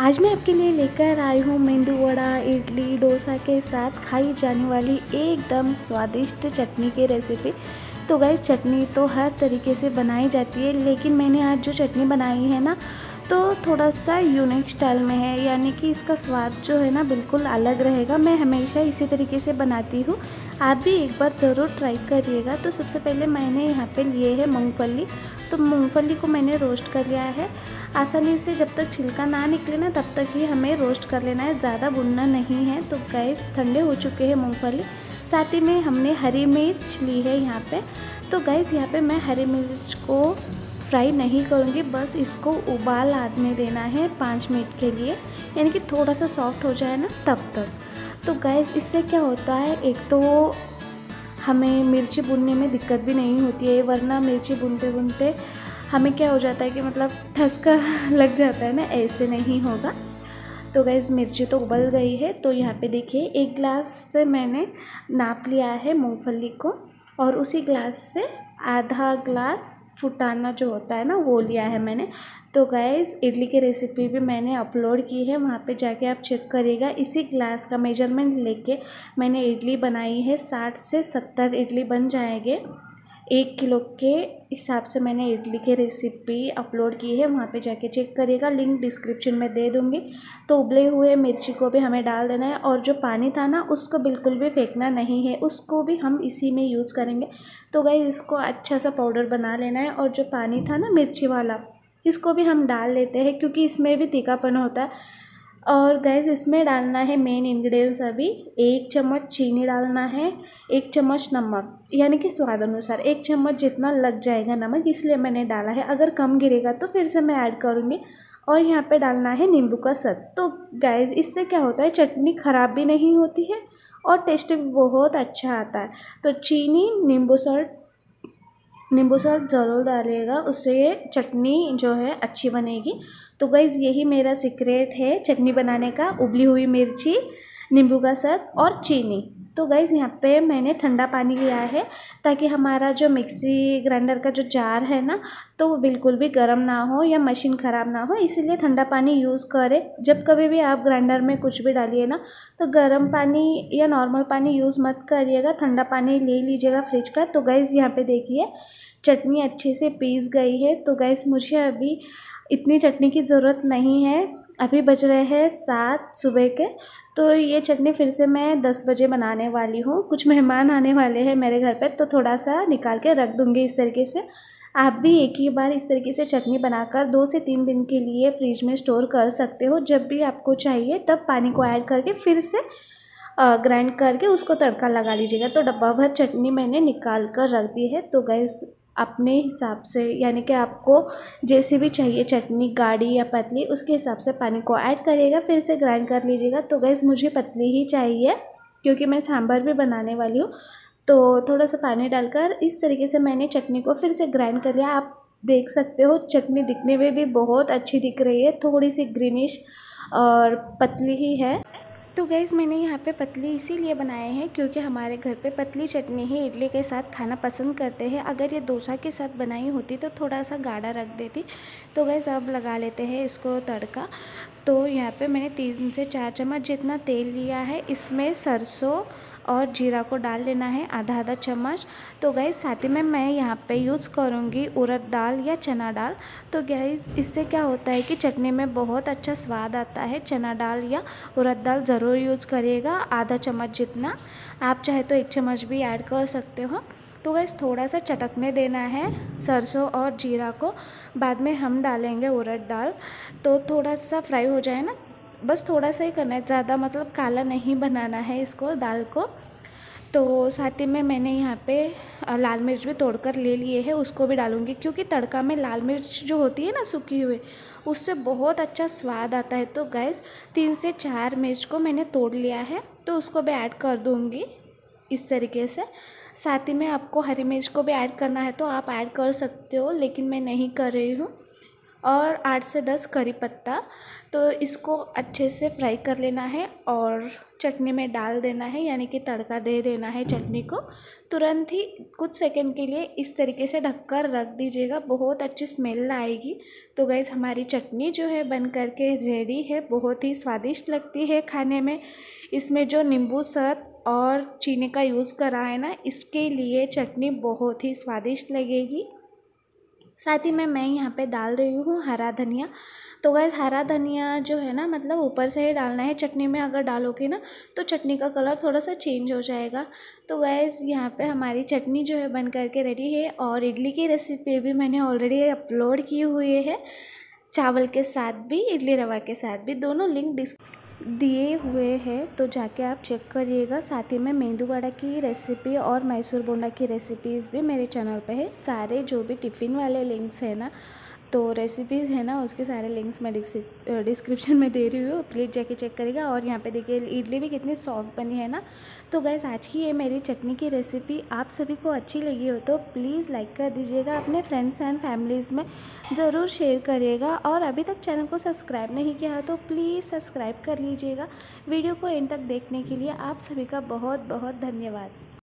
आज मैं आपके लिए लेकर आई हूँ मेंदू वड़ा, इडली, डोसा के साथ खाई जाने वाली एकदम स्वादिष्ट चटनी की रेसिपी। तो गाइस, चटनी तो हर तरीके से बनाई जाती है, लेकिन मैंने आज जो चटनी बनाई है ना, तो थोड़ा सा यूनिक स्टाइल में है, यानी कि इसका स्वाद जो है ना बिल्कुल अलग रहेगा। मैं हमेशा इसी तरीके से बनाती हूँ, आप भी एक बार ज़रूर ट्राई करिएगा। तो सबसे पहले मैंने यहाँ पे लिए है मूंगपल्ली। तो मूंगफली को मैंने रोस्ट कर लिया है। आसानी से जब तक छिलका ना निकले ना, तब तक ही हमें रोस्ट कर लेना है, ज़्यादा भुनना नहीं है। तो गाइस, ठंडे हो चुके हैं मूंगफली। साथ ही में हमने हरी मिर्च ली है यहाँ पे। तो गाइस, यहाँ पे मैं हरी मिर्च को फ्राई नहीं करूँगी, बस इसको उबाल आने देना है 5 मिनट के लिए, यानी कि थोड़ा सा सॉफ्ट हो जाए ना तब तक। तो गाइस, इससे क्या होता है, एक तो हमें मिर्ची भुनने में दिक्कत भी नहीं होती है, वरना मिर्ची भुनते भुनते हमें क्या हो जाता है कि मतलब ठसका लग जाता है ना, ऐसे नहीं होगा। तो गाइस, मिर्ची तो उबल गई है। तो यहाँ पे देखिए, 1 ग्लास से मैंने नाप लिया है मूंगफली को, और उसी ग्लास से आधा ग्लास फुटाना जो होता है ना, वो लिया है मैंने। तो गाइस, इडली की रेसिपी भी मैंने अपलोड की है, वहाँ पे जाके आप चेक करिएगा। इसी ग्लास का मेजरमेंट लेके मैंने इडली बनाई है, 60 से 70 इडली बन जाएंगे। 1 किलो के हिसाब से मैंने इडली की रेसिपी अपलोड की है, वहाँ पे जाके चेक करिएगा, लिंक डिस्क्रिप्शन में दे दूँगी। तो उबले हुए मिर्ची को भी हमें डाल देना है, और जो पानी था ना उसको बिल्कुल भी फेंकना नहीं है, उसको भी हम इसी में यूज़ करेंगे। तो गाइस, इसको अच्छा सा पाउडर बना लेना है, और जो पानी था ना मिर्ची वाला, इसको भी हम डाल लेते हैं, क्योंकि इसमें भी तीखापन होता है। और गैस, इसमें डालना है मेन इंग्रेडिएंट्स अभी। 1 चम्मच चीनी डालना है, 1 चम्मच नमक, यानी कि स्वाद अनुसार 1 चम्मच जितना लग जाएगा नमक, इसलिए मैंने डाला है। अगर कम गिरेगा तो फिर से मैं ऐड करूँगी। और यहाँ पे डालना है नींबू का सत। तो गैस, इससे क्या होता है, चटनी ख़राब भी नहीं होती है और टेस्ट भी बहुत अच्छा आता है। तो चीनी, नींबू सल्ट ज़रूर डालिएगा, उससे चटनी जो है अच्छी बनेगी। तो गाइज़, यही मेरा सीक्रेट है चटनी बनाने का, उबली हुई मिर्ची, नींबू का सत और चीनी। तो गाइज़, यहाँ पे मैंने ठंडा पानी लिया है, ताकि हमारा जो मिक्सी ग्राइंडर का जो जार है ना, तो वो बिल्कुल भी गर्म ना हो या मशीन ख़राब ना हो, इसीलिए ठंडा पानी यूज़ करें। जब कभी भी आप ग्राइंडर में कुछ भी डालिए ना, तो गर्म पानी या नॉर्मल पानी यूज़ मत करिएगा, ठंडा पानी ले लीजिएगा फ्रिज का। तो गाइज़, यहाँ पे देखिए चटनी अच्छे से पीस गई है। तो गाइज़, मुझे अभी इतनी चटनी की ज़रूरत नहीं है, अभी बज रहे हैं 7 सुबह के। तो ये चटनी फिर से मैं 10 बजे बनाने वाली हूँ, कुछ मेहमान आने वाले हैं मेरे घर पे, तो थोड़ा सा निकाल के रख दूँगी। इस तरीके से आप भी एक ही बार इस तरीके से चटनी बनाकर 2 से 3 दिन के लिए फ्रिज में स्टोर कर सकते हो। जब भी आपको चाहिए तब पानी को ऐड करके फिर से ग्राइंड करके उसको तड़का लगा लीजिएगा। तो डब्बा भर चटनी मैंने निकाल कर रख दी है। तो गैस, अपने हिसाब से, यानी कि आपको जैसे भी चाहिए चटनी, गाढ़ी या पतली, उसके हिसाब से पानी को ऐड करिएगा, फिर से ग्राइंड कर लीजिएगा। तो गैस, मुझे पतली ही चाहिए, क्योंकि मैं सांभर भी बनाने वाली हूँ। तो थोड़ा सा पानी डालकर इस तरीके से मैंने चटनी को फिर से ग्राइंड कर लिया। आप देख सकते हो चटनी दिखने में भी बहुत अच्छी दिख रही है, थोड़ी सी ग्रीनिश और पतली ही है। तो गैस, मैंने यहाँ पे पतली इसीलिए बनाए हैं, क्योंकि हमारे घर पे पतली चटनी ही इडली के साथ खाना पसंद करते हैं। अगर ये डोसा के साथ बनाई होती तो थोड़ा सा गाढ़ा रख देती। तो गैस, अब लगा लेते हैं इसको तड़का। तो यहाँ पे मैंने 3 से 4 चम्मच जितना तेल लिया है, इसमें सरसों और जीरा को डाल लेना है, आधा चम्मच। तो गैस, साथ ही में मैं यहाँ पे यूज़ करूँगी उड़द दाल या चना दाल। तो गैस, इससे क्या होता है कि चटनी में बहुत अच्छा स्वाद आता है। चना दाल या उड़द दाल ज़रूर यूज़ करिएगा, आधा चम्मच जितना, आप चाहे तो 1 चम्मच भी ऐड कर सकते हो। तो गैस, थोड़ा सा चटकने देना है सरसों और जीरा को, बाद में हम डालेंगे उड़द दाल। तो थोड़ा सा फ्राई हो जाए ना, बस थोड़ा सा ही करना है, ज़्यादा मतलब काला नहीं बनाना है इसको, दाल को। तो साथ ही में मैंने यहाँ पे लाल मिर्च भी तोड़कर ले लिए है, उसको भी डालूँगी, क्योंकि तड़का में लाल मिर्च जो होती है ना सूखी हुई, उससे बहुत अच्छा स्वाद आता है। तो गैस, 3 से 4 मिर्च को मैंने तोड़ लिया है, तो उसको भी ऐड कर दूँगी इस तरीके से। साथ ही में आपको हरी मिर्च को भी ऐड करना है तो आप ऐड कर सकते हो, लेकिन मैं नहीं कर रही हूँ। और 8 से 10 करी पत्ता। तो इसको अच्छे से फ्राई कर लेना है और चटनी में डाल देना है, यानी कि तड़का दे देना है चटनी को। तुरंत ही कुछ सेकंड के लिए इस तरीके से ढककर रख दीजिएगा, बहुत अच्छी स्मेल आएगी। तो गाइस हमारी चटनी जो है बन करके रेडी है, बहुत ही स्वादिष्ट लगती है खाने में। इसमें जो नींबू सर्फ और चीनी का यूज़ करा है ना, इसके लिए चटनी बहुत ही स्वादिष्ट लगेगी। साथ ही मैं यहाँ पे डाल रही हूँ हरा धनिया। तो गाइस हरा धनिया जो है ना, मतलब ऊपर से ही डालना है चटनी में, अगर डालोगे ना तो चटनी का कलर थोड़ा सा चेंज हो जाएगा। तो गाइस यहाँ पे हमारी चटनी जो है बन करके रेडी है। और इडली की रेसिपी भी मैंने ऑलरेडी अपलोड की हुई है, चावल के साथ भी इडली रवा के साथ भी, दोनों लिंक दिए हुए हैं, तो जाके आप चेक करिएगा। साथ ही मेंदू वड़ा की रेसिपी और मैसूर बोंडा की रेसिपीज़ भी मेरे चैनल पे है। सारे जो भी टिफ़िन वाले लिंक्स है ना, तो रेसिपीज़ है ना, उसके सारे लिंक्स मैं डिस्क्रिप्शन में दे रही हूँ, प्लीज़ जाके चेक करिएगा। और यहाँ पे देखिए इडली भी कितनी सॉफ्ट बनी है ना। तो गाइस आज की ये मेरी चटनी की रेसिपी आप सभी को अच्छी लगी हो तो प्लीज़ लाइक कर दीजिएगा, अपने फ्रेंड्स एंड फैमिलीज़ में ज़रूर शेयर करिएगा। और अभी तक चैनल को सब्सक्राइब नहीं किया है तो प्लीज़ सब्सक्राइब कर लीजिएगा। वीडियो को एंड तक देखने के लिए आप सभी का बहुत बहुत धन्यवाद।